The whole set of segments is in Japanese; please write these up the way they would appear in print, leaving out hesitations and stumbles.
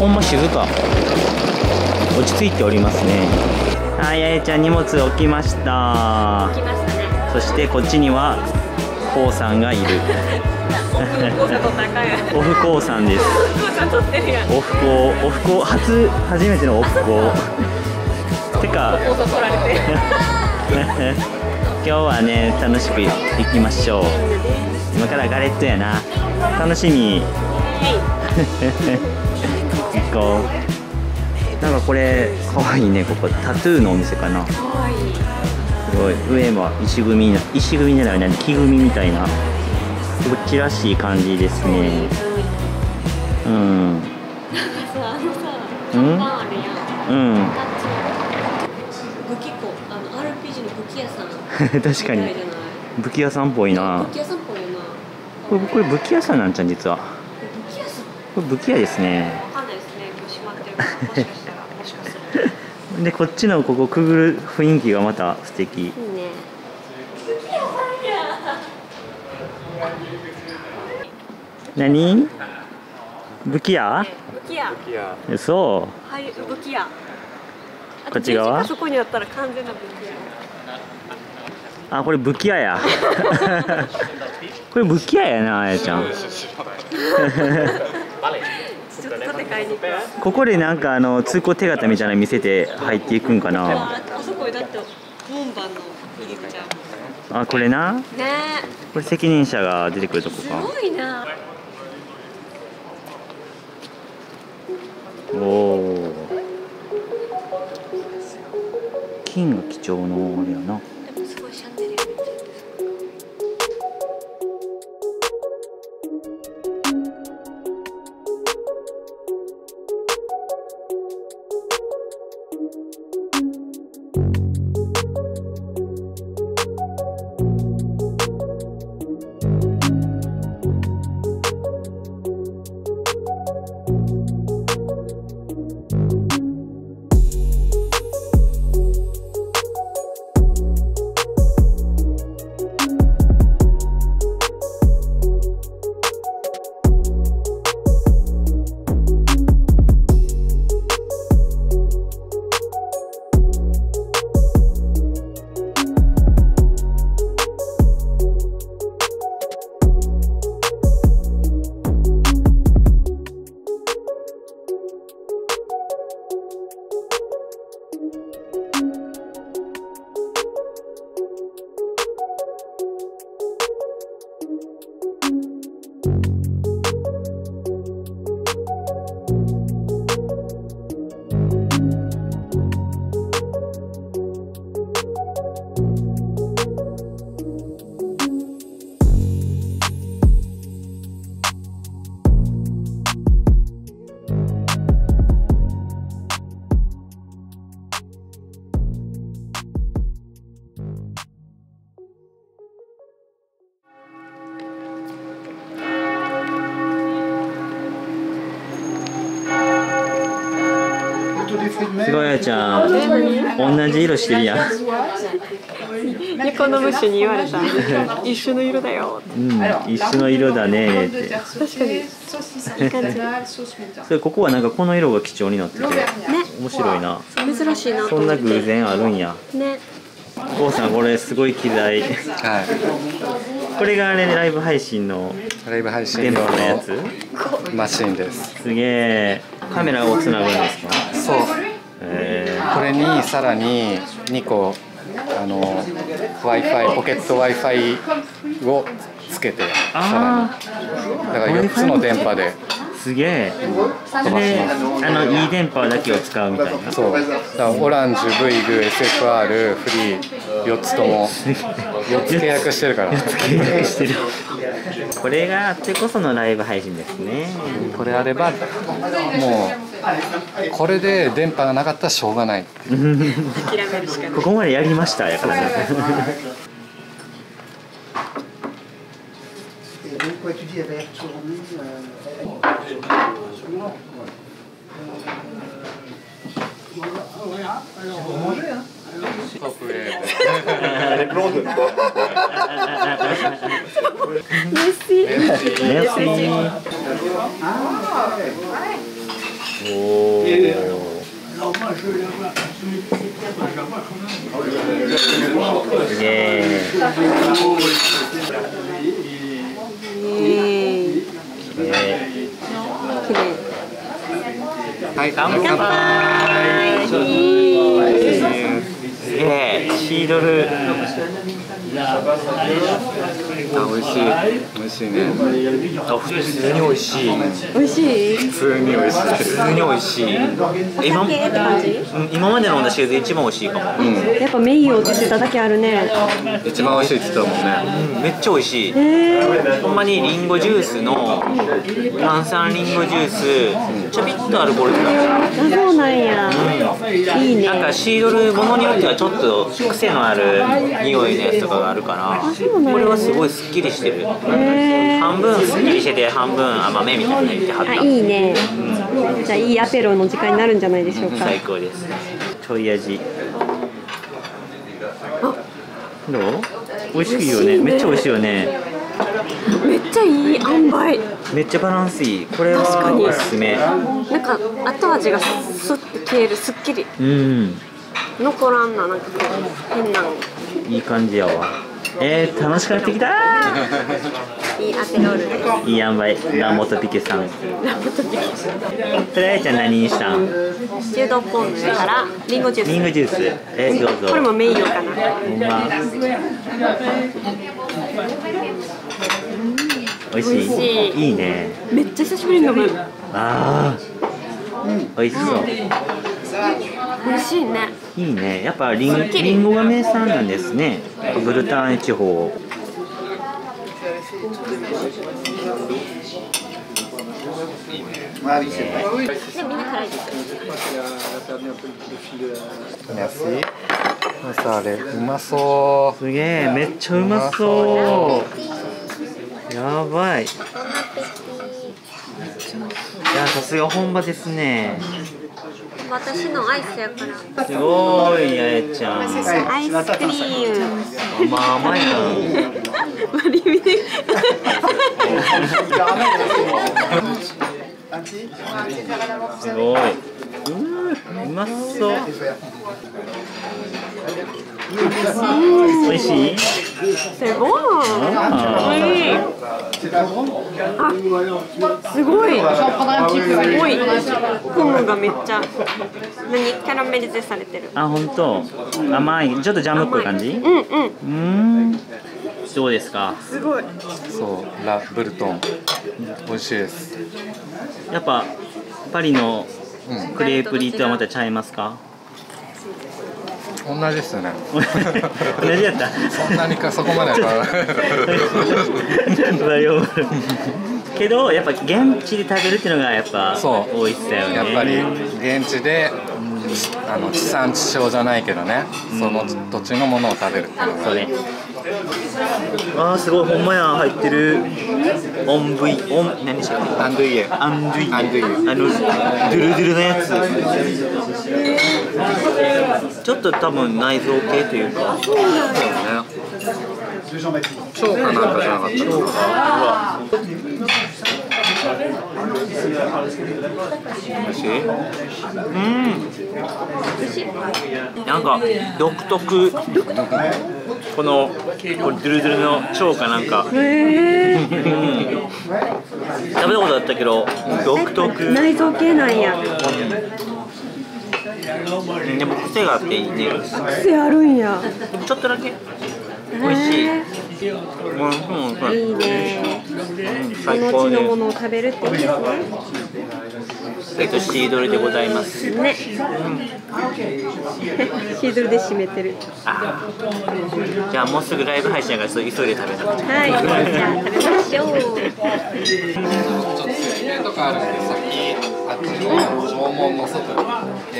ほんま静か、落ち着いておりますね。あややちゃん荷物置きました。置きましたね。そしてこっちにはこうさんがいる。オフコーさんです。オフコー、オフコー初めてのオフコー。てか今日はね楽しくいきましょう。今からガレットやな。楽しみ。こうなんかこれかわいいね。ここタトゥーのお店かな。かわいい。すごい。上は石組じゃないな、木組みたいな。こっちらしい感じですね。うん。なんかさ、あのさ、うん。武器庫、あの RPG の武器屋さん。確かに。武器屋さんっぽいな。武器屋さんっぽいな。これ武器屋さんなんちゃん実は。武器屋さん。これ武器屋ですね。わかんないですね。こう閉まってるから。もしかしたら、もしかする。でこっちのここくぐる雰囲気がまた素敵。いいね。武器屋さん。何？武器屋？そう。はい、武器屋。こっち側？そこにあったら完全な武器屋。あ、これ武器屋や。これ武器屋やな、あやちゃん。ここでなんかあの通行手形みたいな見せて入っていくんかな。あそこだって門番の入り口ある。あ、これな。ね。これ責任者が出てくるとこか。すごいな。おお。金が貴重のあれやな。でもすごいシャンデリアみたいです。すごいあやちゃん、同じ色してるやん。猫の虫に言われた。一緒の色だよ。うん、一緒の色だねって。確かに。それここはなんかこの色が貴重になってて、ね、面白いな。珍しいな。そんな偶然あるんや。ね。こうさんこれすごい機材。はい。これがねライブ配信の。ライブ配信のやつ。マシンです。すげえ。カメラをつなぐんですか。そう。これにさらに2個あの Wi-Fi ポケット Wi-Fi をつけてさらにだから4つの電波で。すげえ。で、あのいい電波だけを使うみたいな。そう。だからオランジュ、V グ、SFR、フリー4つとも4つ契約してるから。4つ契約してる。これがあってこそのライブ配信ですね。これあればもうこれで電波がなかったらしょうがない。諦めるしかない。ここまでやりましたやからね。Merci. Merci. 美味しいね。普通に美味しい。美味しい。普通に美味しい。普通に美味しい。今までの私で一番美味しいかも。やっぱメイヨーって言ってただけあるね。一番美味しいって言ってたもんね。めっちゃ美味しい。ほんまにリンゴジュースの炭酸リンゴジュースちょびっとアルコール感。そうなんや。いいね。なんかシードルものによってはちょっと癖のある匂いのやつとかがあるから、これはすごいスッキリしてる。半分すっきりしてて半分甘めみたいな入ってはった。あ、いいね。じゃあいいアペロの時間になるんじゃないでしょうか。最高です。ちょい味。どう？美味しいよね。めっちゃ美味しいよね。めっちゃいい塩梅。めっちゃバランスいい。これはおすすめ。なんか後味がスッと消える、すっきり。残らんな、なんか変な。いい感じやわ。楽しくなってきたー。いいアペロールです。いい塩梅。ラモトピケさん。ラモトピケさん。とりあえず何にしたん？牛丼ポン酢からリンゴジュース。リンゴジュース。どうぞ。これもメイヨーかな。美味しい。いいね。めっちゃ久しぶりに飲む。ああ。美味しそう。美味しいね。いいね。やっぱリンゴが名産なんですね。ブルターニュ地方。あれうまそう。すげえ、めっちゃうまそう。やばい。いや、さすが本場ですね。私のアイスやから。すごい、ややちゃん。アイスクリーム。まあ、甘いな。割り見て。すごい。うまそう。美味しい。すごい。あ、すごい。濃い。コーンがめっちゃ。キャラメリゼされてる。あ、本当。甘い、ちょっとジャムっぽい感じ。どうですか。すごい。そう、ラブルトン。美味しいです。やっぱ。パリの。クレープリーとはまたちゃいますか。同じですよね。同じやった。そんなにかそこまではけどやっぱ現地で食べるっていうのがやっぱ多いっすよね。やっぱり現地で地産地消じゃないけどね、その土地のものを食べるっていうのが。それ。ああすごい、ほんまや、入ってる。オンブイオン何でしたっけ？アンドゥイエ。アンドゥイエ。あのドゥルドゥルのやつ。ちょっと多分内臓系というか。そうだね。腸かなんかじゃなかった。腸か。美味しい。なんか独特。このドゥルドゥルの腸かなんか。食べたことあったけど独特。内臓系なんや。でも癖があっていいね。癖あるんや。ちょっとだけ。美味しい。いいね。その地のものを食べるっていいですね。シードルでございます。ね。シードルで締めてる。じゃあもうすぐライブ配信が急いで食べなくちゃ。はい。じゃあ食べましょう。ちょっと水流とかあるんで先あっちの正門の外に行って。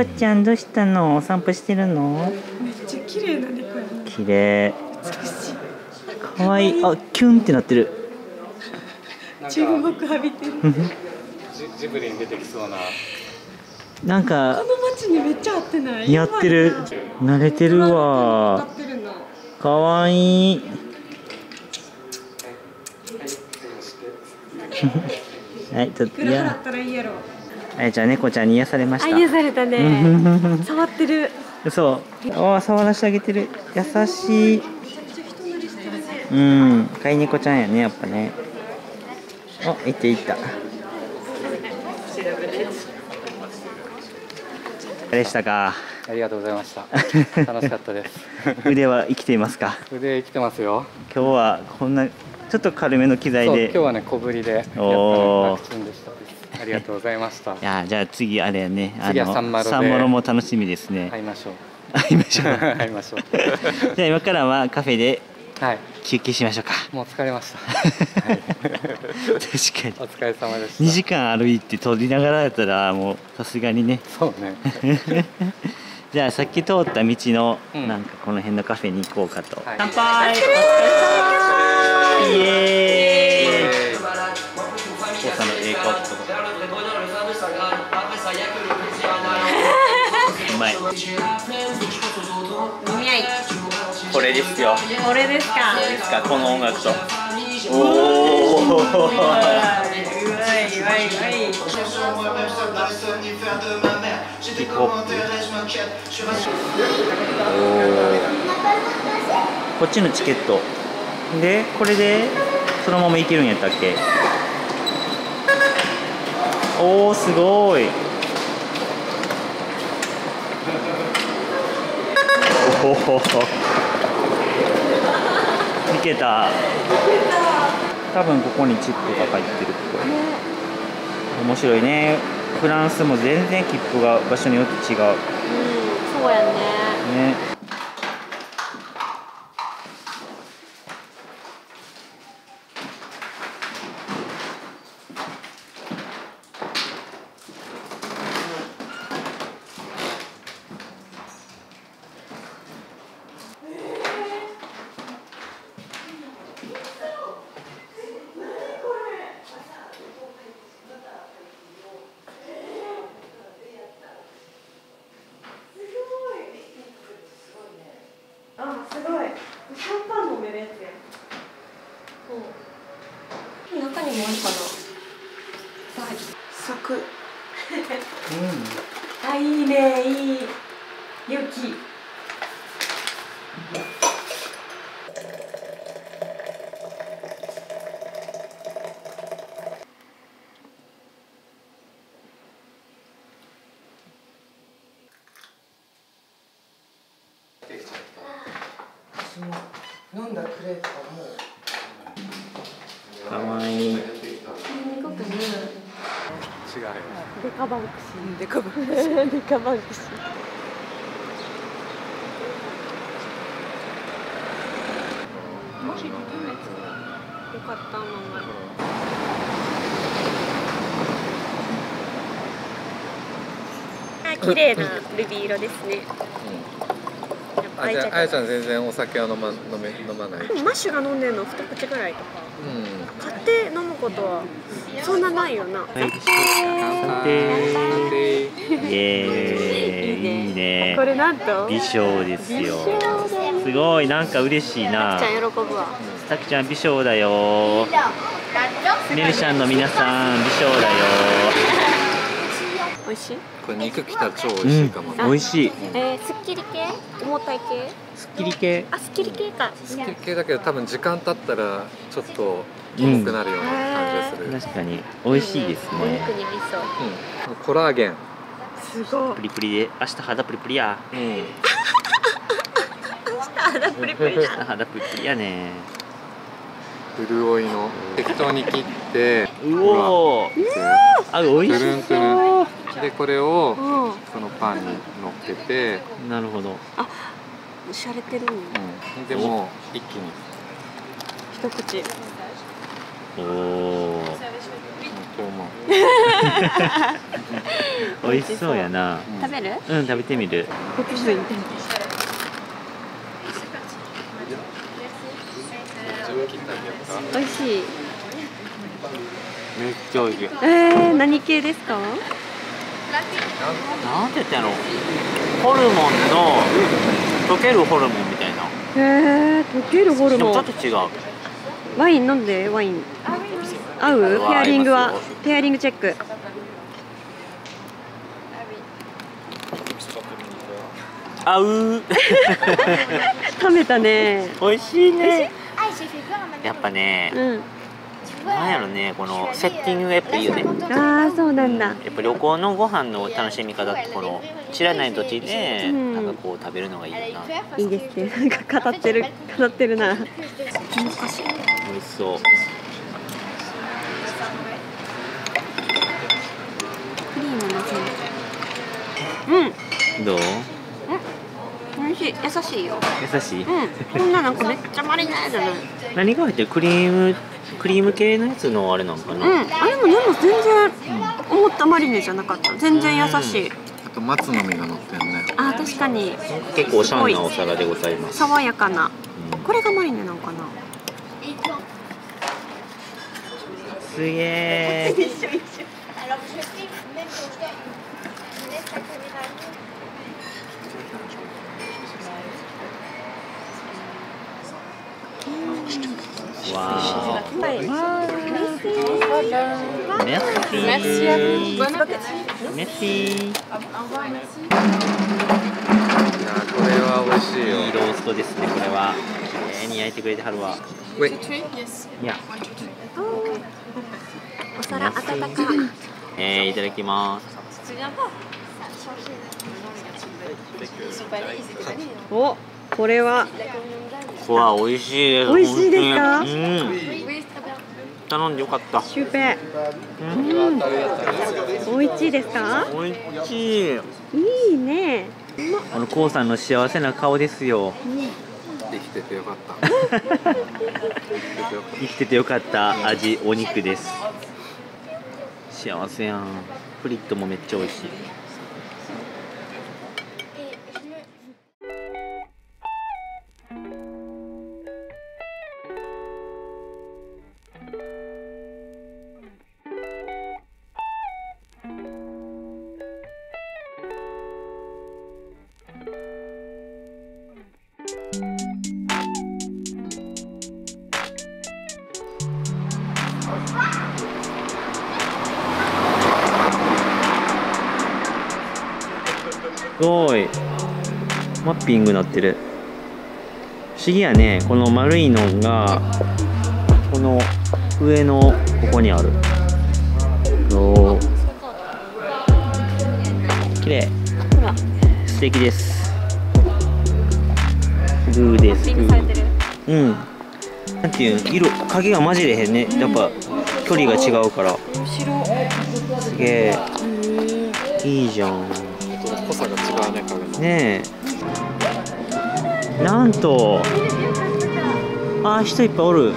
赤ちゃんどうしたの？お散歩してるの？めっちゃ綺麗だねこれ。綺麗。美しい。可愛い。あ、キュンってなってる。注目浴びてる。ジブリに出てきそうな。なんかこの街にめっちゃ合ってない？似合ってる。慣れてるわ。可愛い。はい、ちょっと。いくら払ったらいいやろ。あやちゃん猫ちゃんに癒されました。癒されたね。触ってる。そう。触らしてあげてる。優しい。うん。飼い猫ちゃんやねやっぱね。あ、行って行った。でしたか。ありがとうございました。楽しかったです。腕は生きていますか。腕生きてますよ。今日はこんな。ちょっと軽めの機材で、今日はね小ぶりでやったのが楽しんでした。ありがとうございました。いやじゃあ次あれやね、次はサンマロで、サンマロも楽しみですね。会いましょう。会いましょう。会いましょう。じゃあ今からはカフェで休憩しましょうか。もう疲れました。確かに。お疲れ様でした。2時間歩いて撮りながらやったらもうさすがにね。そうね。じゃあさっき通った道のなんかこの辺のカフェに行こうかと。乾杯。イエーイ。お父さんの栄光ってことだ。うまい。これですよ。これですか。これですか。この音楽と。おお。ヒップホップ。こっちのチケット。で、これでそのままいけるんやったっけ。おー、すごい。おおいけた。多分ここにチップが入ってるっぽい。面白いね。フランスも全然切符が場所によって違う。うん、そうやね。ね。あ、いいね、いい。良き。飲んだクレープがもう。可愛い。違うよ。デカバンクシー。デカバンクシー。もし、キャベツよかった、ママ。綺麗なルビー色ですね。あやちゃん全然お酒は飲まない。マッシュが飲んでるの二口ぐらいとか。買って飲むことはそんなないよな。乾杯。イエーイ。いいね。これなんと美少ですよ。すごいなんか嬉しいな。さきちゃん喜ぶわ。さきちゃん美少だよ。ねるちゃんの皆さん美少だよ。美味しい？これ肉きたら超美味しいかも。美味しい。すっきり系？重たい系？すっきり系。あ、すっきり系か。すっきり系だけど多分時間経ったらちょっと重くなるような感じがする。確かに美味しいですね。お肉に味噌。コラーゲン。すごい。プリプリで明日肌プリプリや。明日肌プリプリだ。明日肌プリプリやね。潤いの適当に切って。うお。あ、美味しい。でこれをそのパンに乗っけて、なるほど。あ、おしゃれてるね。でも一気に一口。おお。と思う。美味しそうやな。食べる？うん、食べてみる。美味しい。めっちゃ美味しい。何系ですか？なんて言ってんの？ホルモンの溶けるホルモンみたいな。溶けるホルモン。ちょっと違う。ワイン飲んで、ワイン。合う？ペアリングは、ペアリングチェック。合う。食べたね。美味しいね。やっぱね。なんやろね、このセッティングがやっぱいいよね。ああ、そうなんだ。やっぱ旅行のご飯の楽しみ方ってこの知らない土地でなんかこう食べるのがいいな。いいですね。なんか語ってるな。美味しそう。クリームのせい。うん。どう？美味しい。優しいよ。優しい。うん。こんななんかめっちゃマリネードな。何が入ってる？クリーム系のやつのあれなんかな。うん、あれもでも全然思ったマリネじゃなかった。全然優しい。あと松の実が乗ってるね。あ、確かに。結構おしゃれなお皿でございます。爽やかな。これがマリネなのかな。すげえ。いただきます。お、これは。わあ、美味しいです。美味しいですか？頼んでよかった。シュウペイ。美味しいですか？美味しい。いいね。このコウさんの幸せな顔ですよ。生きててよかった。生きててよかった味、お肉です。幸せやん。フリットもめっちゃ美味しい。すごいマッピングなってる。不思議やね、この丸いのがこの上のここにある。おー、綺麗。素敵です。グーです。グー。うん、なんていう色、影が混じれへんね、やっぱ距離が違うから。すげえいいじゃん。濃さが違うね、影の。ねえ、なんと、あー、人いっぱいおる。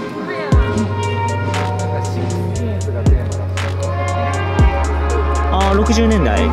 あー、60年代。